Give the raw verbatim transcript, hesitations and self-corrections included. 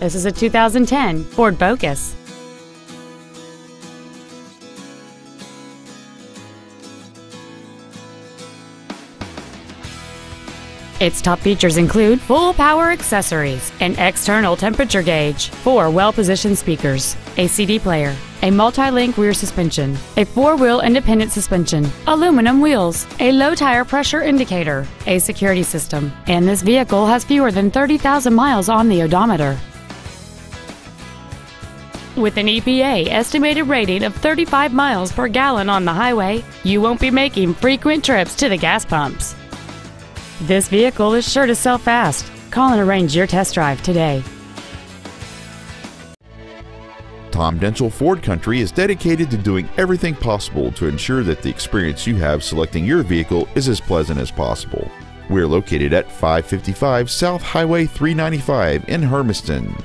This is a two thousand ten Ford Focus. Its top features include full power accessories, an external temperature gauge, four well-positioned speakers, a C D player, a multi-link rear suspension, a four-wheel independent suspension, aluminum wheels, a low tire pressure indicator, a security system, and this vehicle has fewer than thirty thousand miles on the odometer. With an E P A estimated rating of thirty-five miles per gallon on the highway, you won't be making frequent trips to the gas pumps. This vehicle is sure to sell fast. Call and arrange your test drive today. Tom Denchel Ford Country is dedicated to doing everything possible to ensure that the experience you have selecting your vehicle is as pleasant as possible. We're located at five fifty-five South Highway three ninety-five in Hermiston.